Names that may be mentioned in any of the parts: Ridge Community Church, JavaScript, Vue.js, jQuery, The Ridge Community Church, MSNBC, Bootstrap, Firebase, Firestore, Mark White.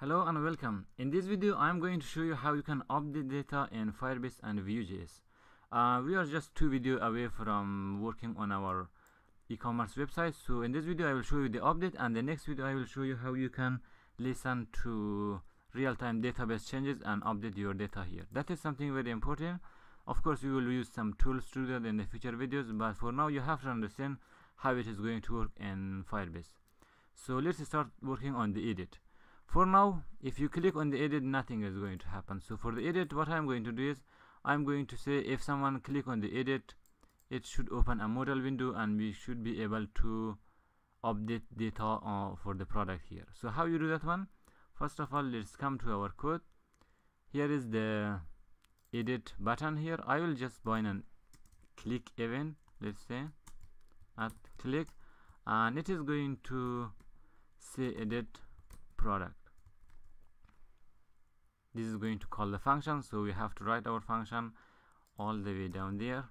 Hello and welcome. In this video I am going to show you how you can update data in Firebase and Vue.js. We are just two videos away from working on our e-commerce website, so in this video I will show you the update, and the next video I will show you how you can listen to real-time database changes and update your data here. That is something very important. Of course we will use some tools to do that in the future videos, but for now you have to understand how it is going to work in Firebase. So let's start working on the edit. For now, if you click on the edit, nothing is going to happen. So for the edit, what I'm going to do is I'm going to say if someone click on the edit, it should open a modal window and we should be able to update data for the product here. So how you do that one? First of all, let's come to our code. Here is the edit button here. I will just bind an click event, let's say at click, and it is going to say edit product. This is going to call the function, so we have to write our function all the way down there.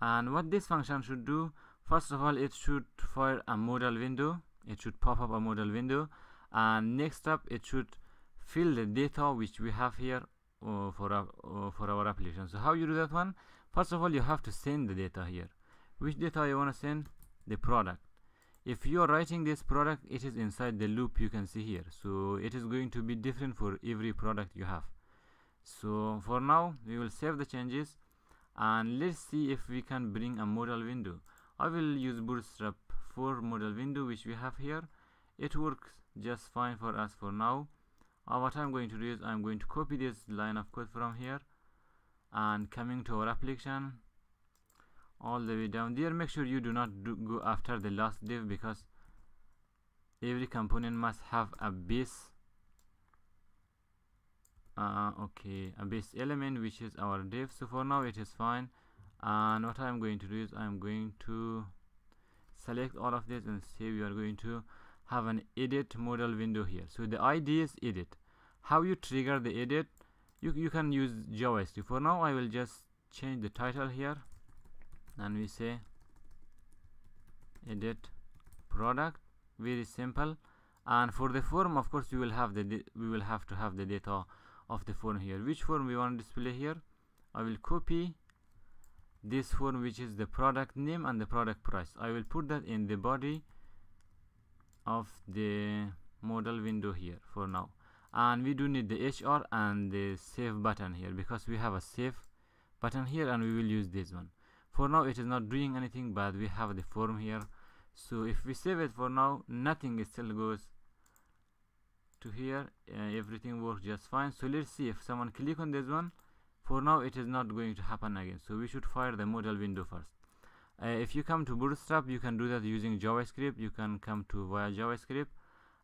And what this function should do, first of all, it should fire a modal window, it should pop up a modal window, and next up it should fill the data which we have here for our application. So how you do that one? First of all, you have to send the data here. Which data you want to send? The product. If you are writing this product, it is inside the loop, you can see here, so it is going to be different for every product you have. So for now we will save the changes and let's see if we can bring a modal window. I will use Bootstrap 4 modal window which we have here. It works just fine for us for now. What I'm going to do is I'm going to copy this line of code from here and coming to our application all the way down there. Make sure you do not go after the last div, because every component must have a base a base element, which is our div. So for now it is fine, and what I'm going to do is I'm going to select all of this and say we are going to have an edit modal window here. So the idea is edit. How you trigger the edit, you can use JavaScript. For now I will just change the title here and we say edit product, very simple. And for the form, of course, we will have to have the data of the form here. Which form we want to display here? I will copy this form, which is the product name and the product price. I will put that in the body of the modal window here for now. And we do need the HR and the save button here, because we have a save button here and we will use this one. For now it is not doing anything, but we have the form here. So if we save it, for now nothing still goes to here, everything works just fine. So let's see if someone click on this one. For now it is not going to happen again, so we should fire the modal window first. If you come to Bootstrap, you can do that using JavaScript. You can come to via JavaScript,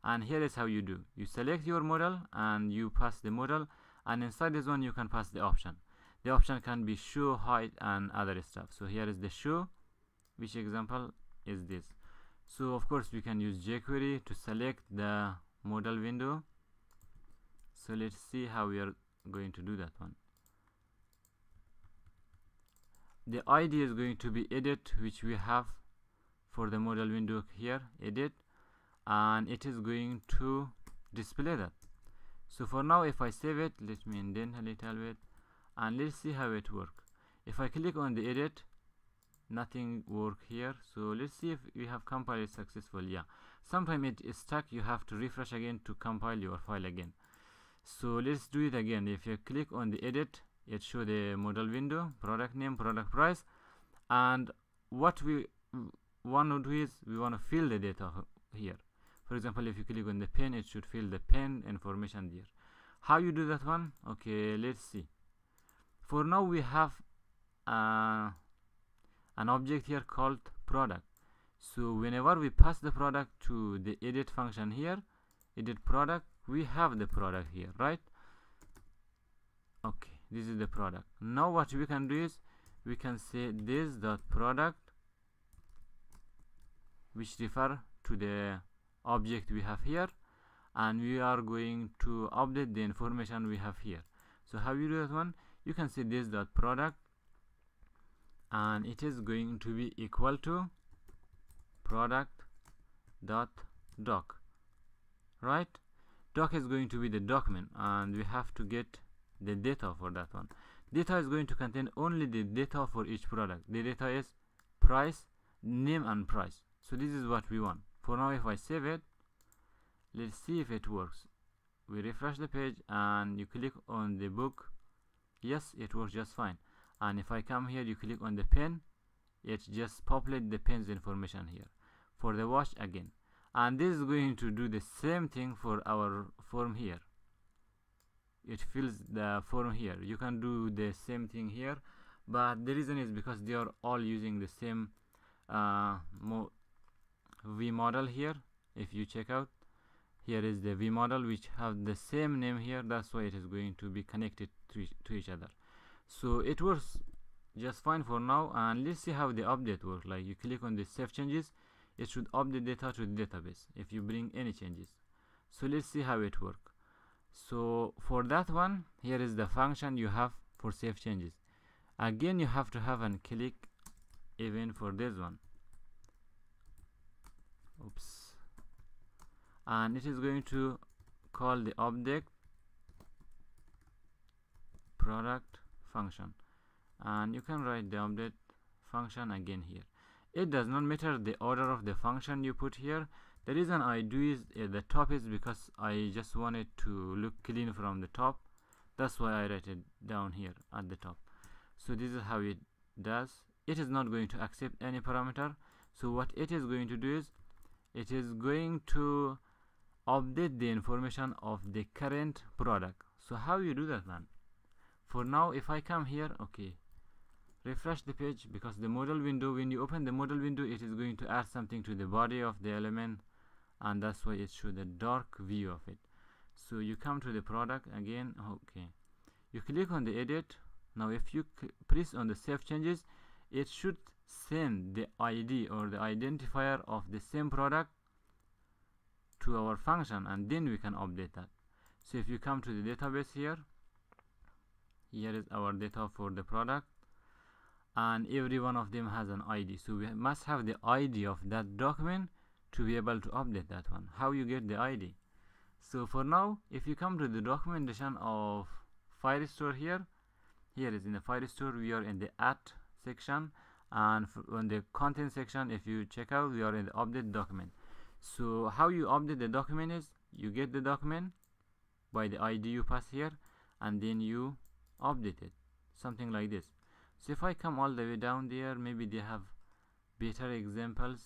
and here is how you do. You select your modal and you pass the modal, and inside this one you can pass the option. The option can be show, hide and other stuff. So here is the show, which example is this. So of course we can use jQuery to select the modal window. So let's see how we are going to do that one. The ID is going to be edit, which we have for the modal window here, edit, and it is going to display that. So for now if I save it, let me indent a little bit and let's see how it works. If I click on the edit, nothing work here. So let's see if we have compiled successfully. Yeah, sometimes it is stuck, you have to refresh again to compile your file again. So let's do it again. If you click on the edit, it shows the modal window, product name, product price, and what we want to do is we want to fill the data here. For example, if you click on the pen, it should fill the pen information there. How you do that one? Okay, let's see. For now we have an object here called product. So whenever we pass the product to the edit function here, edit product, we have the product here, right? Okay, this is the product. Now what we can do is we can say this dot product, which refer to the object we have here, and we are going to update the information we have here. So how you do that one? You can say this dot product, and it is going to be equal to product dot doc. right? Doc is going to be the document, and we have to get the data for that one. Data is going to contain only the data for each product. The data is price, name, and price. So this is what we want. For now, if I save it, let's see if it works. We refresh the page and you click on the book. Yes, it works just fine. And if I come here, you click on the pen, it just populates the pen's information here. For the watch again. And this is going to do the same thing for our form here. It fills the form here. You can do the same thing here, but the reason is because they are all using the same V model here. If you check out, here is the V model which have the same name here. That's why it is going to be connected to each other. So it works just fine for now, and let's see how the update works. Like, you click on the save changes, it should update data to the database if you bring any changes. So let's see how it works. So for that one, here is the function you have for save changes. Again, you have to have an click event for this one. Oops. And it is going to call the object product function, and you can write the update function again here. It does not matter the order of the function you put here. The reason I do is the top is because I just want it to look clean from the top. That's why I write it down here at the top. So this is how it does. It is not going to accept any parameter. So what it is going to do is it is going to update the information of the current product. So how you do that, man? For now, if I come here, okay, refresh the page, because the model window, when you open the model window, it is going to add something to the body of the element, and that's why it shows the dark view of it. So you come to the product again, okay, you click on the edit. Now if you press on the save changes, it should send the ID or the identifier of the same product to our function, and then we can update that. So if you come to the database here, here is our data for the product, and every one of them has an ID. So we must have the ID of that document to be able to update that one. How you get the ID? So for now, if you come to the documentation of Firestore here, here is in the Firestore, we are in the at section, and on the content section, if you check out, we are in the update document. So how you update the document is you get the document by the ID you pass here, and then you update it, something like this. So if I come all the way down there, maybe they have better examples.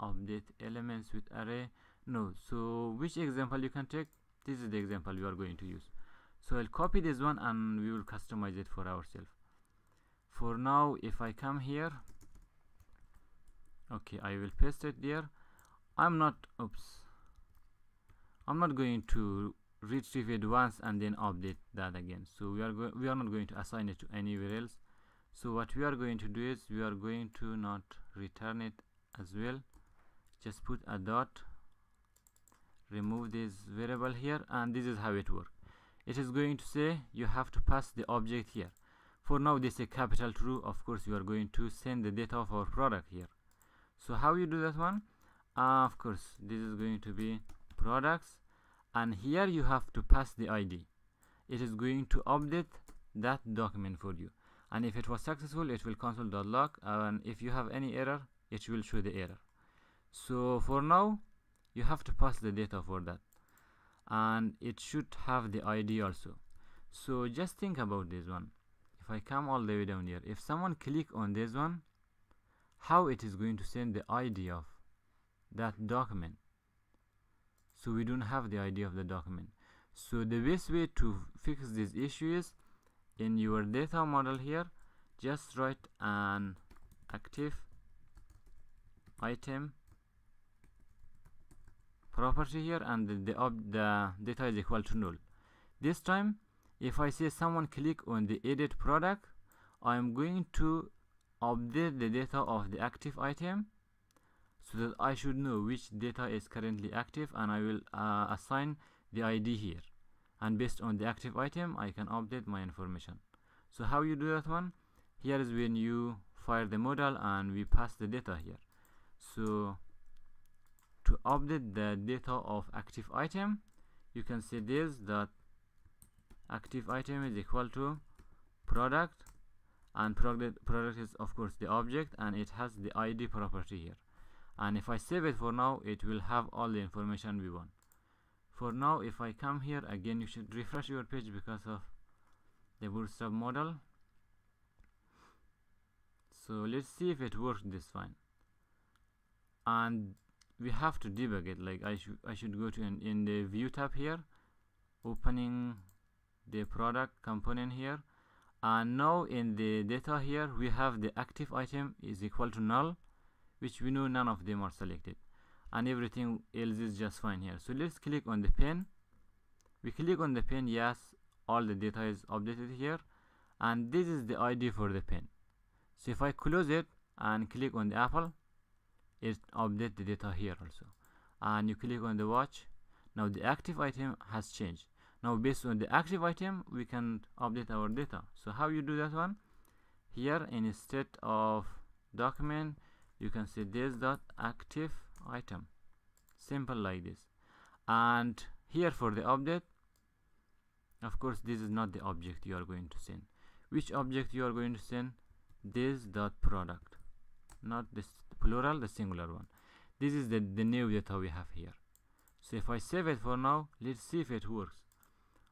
Update elements with array, no. So which example you can take? This is the example we are going to use. So I'll copy this one and we will customize it for ourselves. For now, if I come here, okay, I will paste it there. I'm not going to retrieve it once and then update that again. So we are not going to assign it to anywhere else. So what we are going to do is we are going to not return it as well. Just put a dot, remove this variable here, and this is how it works. It is going to say you have to pass the object here. For now, this is capital true. Of course, we are going to send the data of our product here. So how you do that one? Of course, this is going to be products, and here you have to pass the ID. It is going to update that document for you, and if it was successful, it will console.log, and if you have any error, it will show the error. So for now, you have to pass the data for that, and it should have the ID also. So just think about this one. If I come all the way down here, if someone click on this one, how it is going to send the ID of that document? So we don't have the ID of the document. So the best way to fix this issue is in your data model here, just write an active item property here, and the data is equal to null. This time, if I say someone click on the edit product, I am going to update the data of the active item so that I should know which data is currently active, and I will assign the ID here, and based on the active item I can update my information. So how you do that one? Here is when you fire the model and we pass the data here. So to update the data of active item, you can see this, that active item is equal to product, and product is of course the object, and it has the ID property here. And if I save it for now, it will have all the information we want. For now, if I come here again, you should refresh your page because of the Bootstrap model. So let's see if it works this fine. And we have to debug it. Like I should go to in the View tab here, opening the product component here, and now in the data here we have the active item is equal to null, which we know none of them are selected, and everything else is just fine here. So let's click on the pen. We click on the pen, yes, all the data is updated here, and this is the ID for the pen. So if I close it and click on the apple, it updates the data here also. And you click on the watch, now the active item has changed. Now based on the active item we can update our data. So how you do that one? Here in state of document you can see this dot active item, simple like this. And here for the update, of course this is not the object you are going to send. Which object you are going to send? This dot product, not this plural, the singular one. This is the new data we have here. So if I save it for now, let's see if it works.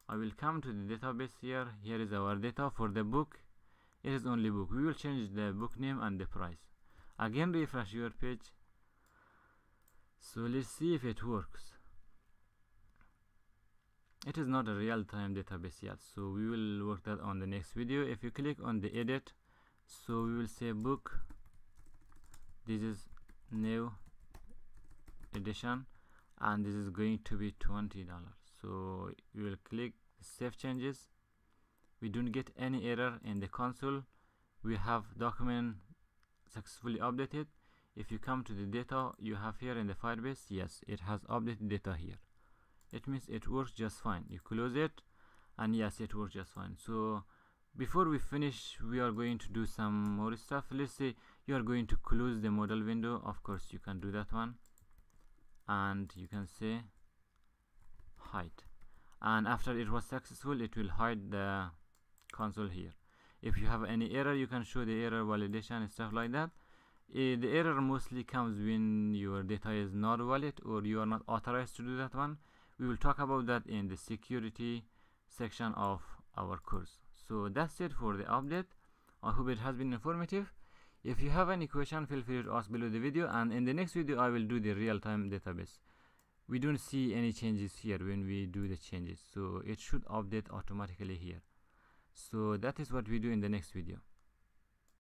I will come to the database here. Here is our data for the book. It is only book. We will change the book name and the price. Again, refresh your page. So let's see if it works. It is not a real-time database yet, so we will work that on the next video. If you click on the edit, so we will say book, this is new edition, and this is going to be $20. So you will click save changes. We don't get any error in the console. We have document successfully updated. If you come to the data you have here in the Firebase, yes, it has updated data here. It means it works just fine. You close it, and yes, it works just fine. So before we finish, we are going to do some more stuff. Let's say you are going to close the model window. Of course you can do that one, and you can say hide, and after it was successful it will hide the console here. If you have any error, you can show the error validation and stuff like that. The error mostly comes when your data is not valid or you are not authorized to do that one. We will talk about that in the security section of our course. So that's it for the update. I hope it has been informative. If you have any question, feel free to ask below the video, and in the next video I will do the real-time database. We don't see any changes here when we do the changes, so it should update automatically here. So that is what we do in the next video.